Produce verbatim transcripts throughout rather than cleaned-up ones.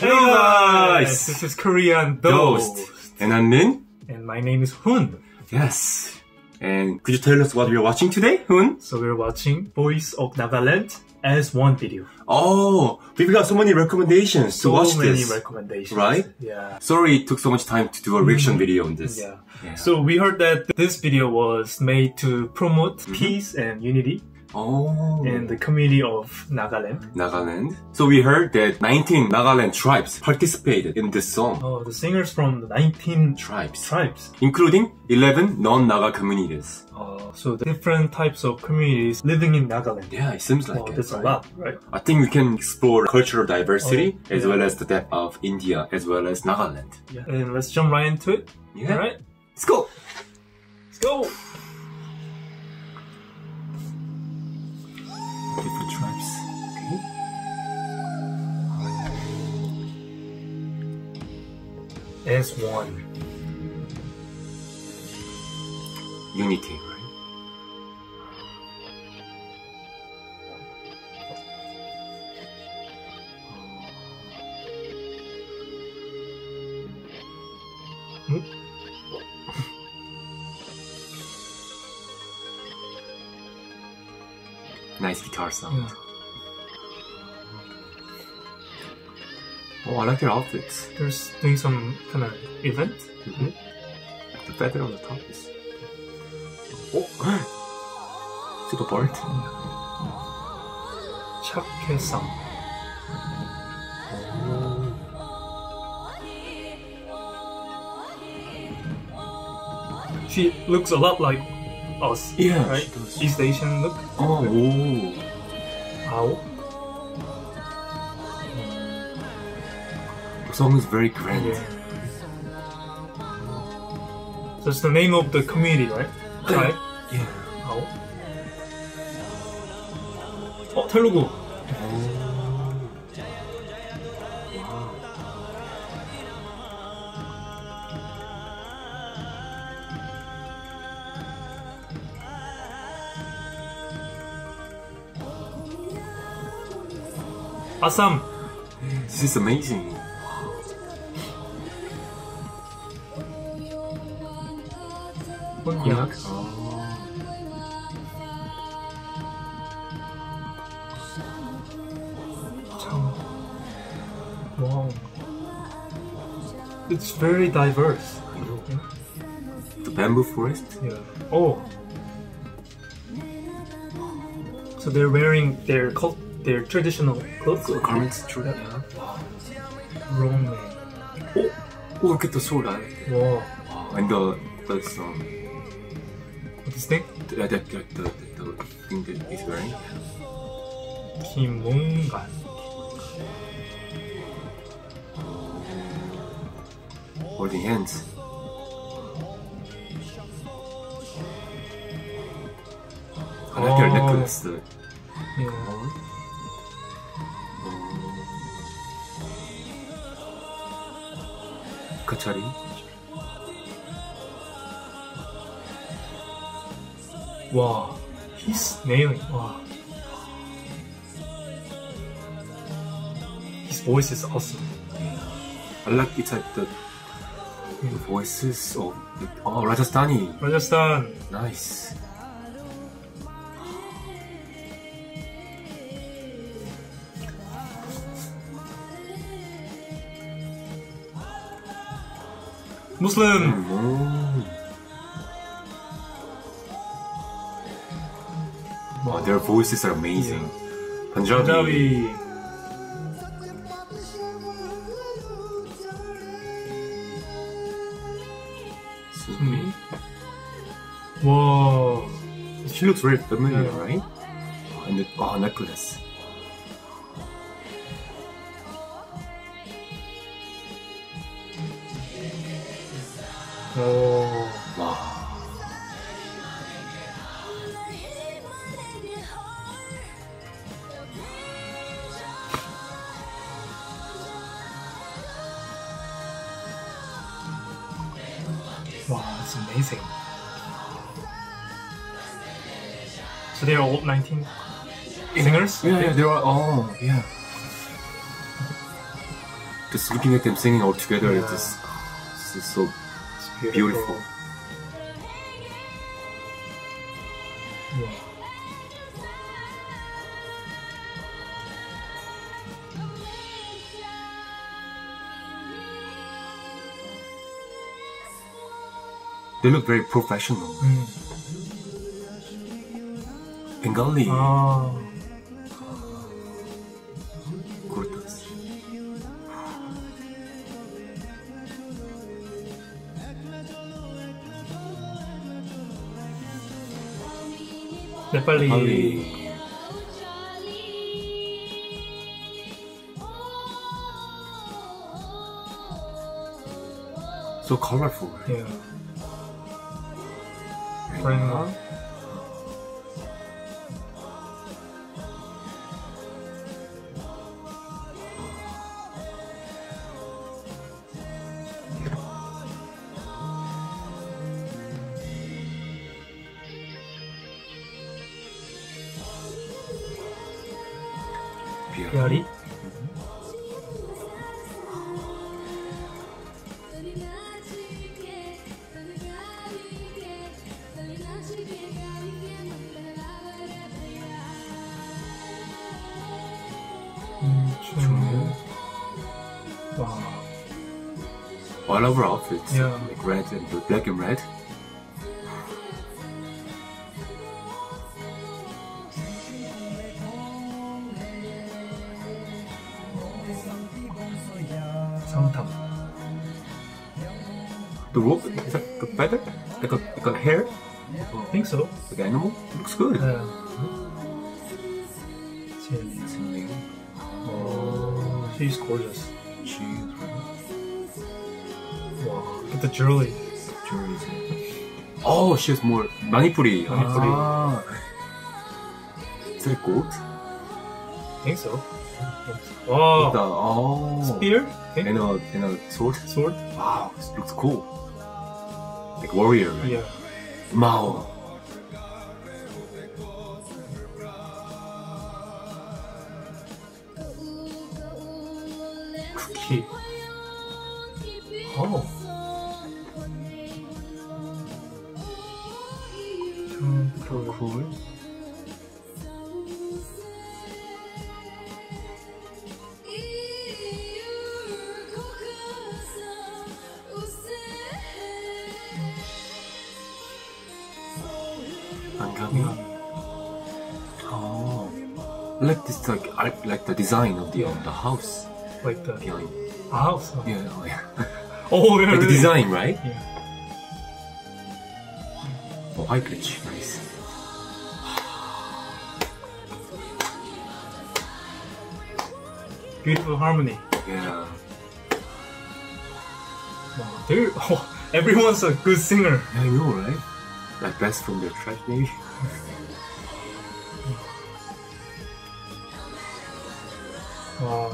Hello guys! This is Korean Dost. Dost. And I'm Min. And my name is Hoon. Yes. And could you tell us what we're watching today, Hoon? So we're watching Voice of Nagaland As One video. Oh, we've got so many recommendations so to watch this. So many recommendations. Right? Yeah. Sorry it took so much time to do a reaction mm-hmm. video on this. Yeah. yeah. So we heard that this video was made to promote mm-hmm. peace and unity. Oh. And the community of Nagaland. Nagaland. So we heard that nineteen Nagaland tribes participated in this song. Oh, the singers from the nineteen tribes. Tribes. Including eleven non-Naga communities. Oh, so the different types of communities living in Nagaland. Yeah, it seems like oh, it. That's right? a lot, right? I think we can explore cultural diversity oh, yeah. as yeah. well as the depth of India as well as Nagaland. Yeah. And let's jump right into it. Yeah. Alright. Let's go! Let's go! Different tribes. Okay. As one. Unity, right? Hmm? Nice guitar sound. Yeah. Oh, I like your outfits. They're doing some kind of event. Mm-hmm. The feather on the top is. Oh! Super bird. Chakke sound. She looks a lot like. Oh, yeah, right? East Asian look. Oh, ooh. Ow. The song is very grand. Yeah. So it's the name of the community, right? Right? Yeah. Ow. Oh, Telugu. Oh. Wow. Assam! This is amazing! What yeah. oh. Wow. It's very diverse. Okay. The bamboo forest? Yeah. Oh! So they're wearing their cult. Their traditional clothes. Garments, true. Yeah. Wow. Wrong way. Oh, oh, look at the sword. Wow. wow. And the that's um. What is that? Yeah, that the, the, the, the thing that he's wearing. Kimong-gan. Holding hands. Oh. I like their necklace. The, yeah. Oh. Kachari. Wow, he's nailing. Wow, his voice is awesome. Yeah. I like it's like the, the voices of the, oh Rajasthani. Rajasthan. Nice. Muslim! Oh. Wow, their voices are amazing. Yeah. Punjabi. Punjabi! Sumi? Whoa! She looks very familiar, yeah. right? Oh, and the oh, necklace. Oh, wow. Wow, that's amazing. So they're all nineteen singers? Yeah, yeah, they are all, yeah. just looking at them singing all together, yeah. It's just, it's just so it's beautiful. beautiful. Yeah. They look very professional. Mm. Bengali. Oh. Kurtas. Nepali. Nepali. So colorful, right? Yeah. Huh? Pyari. Wow. All of our outfits, yeah. Like red and blue, black and red. Something. The rope, is that the feather? Like a, like a hair? I think so. Like an animal? It looks good. Yeah. Oh, she's gorgeous. She is right. Wow. Look at the jewelry. Jewelry. Oh, she has more Manipuri. Manipuri. Ah. Is that gold? I think so. Wow. The, oh. Spear? Okay. And, a, and a sword? Sword. Wow. This looks cool. Like warrior, right? Yeah. Mao. Cookie. Oh. So cool. Yeah. Oh, I like this, like I like the design of the yeah. um, the house, like the behind. A house. Huh? Yeah, oh yeah. Oh, yeah, like really? The design, right? Yeah. Oh, high pitch, nice. Beautiful harmony. Yeah. Wow, dude. Oh, everyone's a good singer. Yeah, I know, right? Like best from their track, maybe. Wow.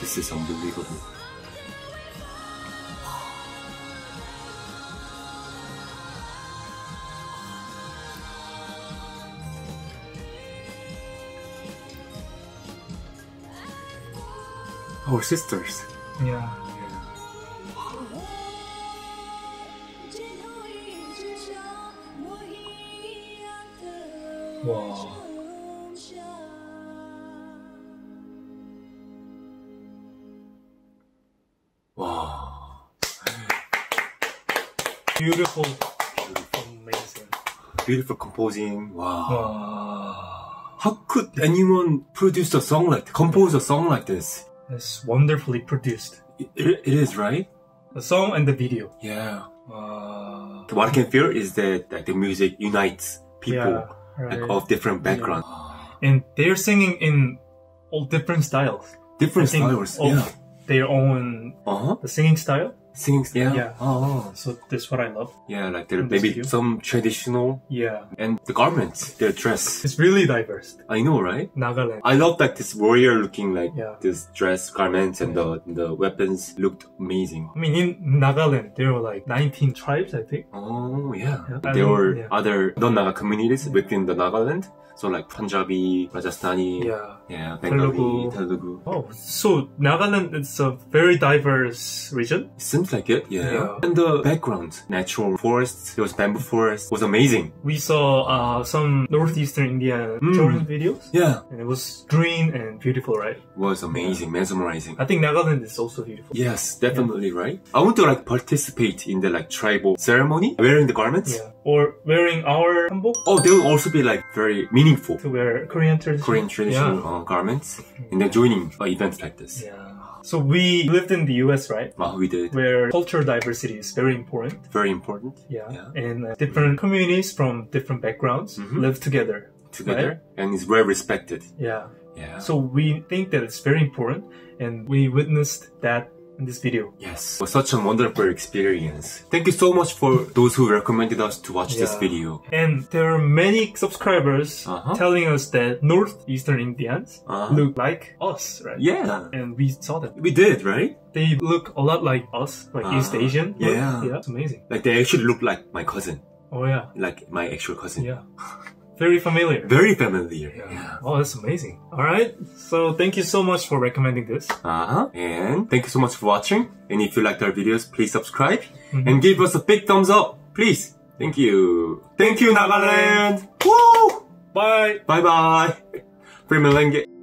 This is unbelievable. Our sisters. Yeah. Wow. Wow. Beautiful. Beautiful. Amazing. Beautiful composing. Wow. wow. How could anyone produce a song like, compose a song like this? It's wonderfully produced. It, it, it is, right? The song and the video. Yeah. Uh, what I can feel is that, that the music unites people. Yeah. Right. Like of different backgrounds, yeah. And they're singing in all different styles. Different styles, of yeah. Their own uh-huh. the singing style. Singing, yeah. yeah. Oh, so that's what I love. Yeah, like there maybe video. Some traditional. Yeah. And the garments, their dress. It's really diverse. I know, right? Nagaland. I love like this warrior-looking like yeah. this dress, garments, and yeah. the the weapons looked amazing. I mean, in Nagaland, there were like nineteen tribes, I think. Oh yeah. yeah. There I mean, were yeah. other non-Naga communities yeah. within the Nagaland. So like Punjabi, Rajasthani. Yeah. Yeah, Bengali, Telugu. Telugu. Oh, so Nagaland is a very diverse region? Seems like it, yeah. yeah. And the background, natural forests, there was bamboo forest, was amazing. We saw uh, some northeastern Indian mm. children's videos. Yeah. And it was green and beautiful, right? It was amazing, yeah. mesmerizing. I think Nagaland is also beautiful. Yes, definitely, yeah. right? I want to like participate in the like tribal ceremony, wearing the garments. Yeah. Or wearing our hanbok. Oh, they will also be like very meaningful. To wear Korean traditional, Korean traditional yeah. uh, garments and then joining uh, events like this. Yeah. So we lived in the U S, right? Oh, we did. Where cultural diversity is very important. Very important. Yeah. yeah. And uh, different yeah. communities from different backgrounds mm-hmm. live together. Together. Right? And it's well respected. Yeah. Yeah. So we think that it's very important and we witnessed that in this video. Yes, it was such a wonderful experience. Thank you so much for those who recommended us to watch yeah. this video. And there are many subscribers uh-huh. telling us that northeastern Indians uh-huh. look like us, right? Yeah. And we saw that. We did, right? They look a lot like us, like uh-huh. East Asian. Look. Yeah. Yeah, it's amazing. Like they actually look like my cousin. Oh yeah. Like my actual cousin. Yeah. Very familiar. Very familiar. Yeah. yeah. Oh, that's amazing. Alright, so thank you so much for recommending this. Uh-huh. And thank you so much for watching. And if you liked our videos, please subscribe. Mm-hmm. And give us a big thumbs up. Please. Thank you. Thank you, Nagaland. Woo! Bye. Bye-bye. Premium language.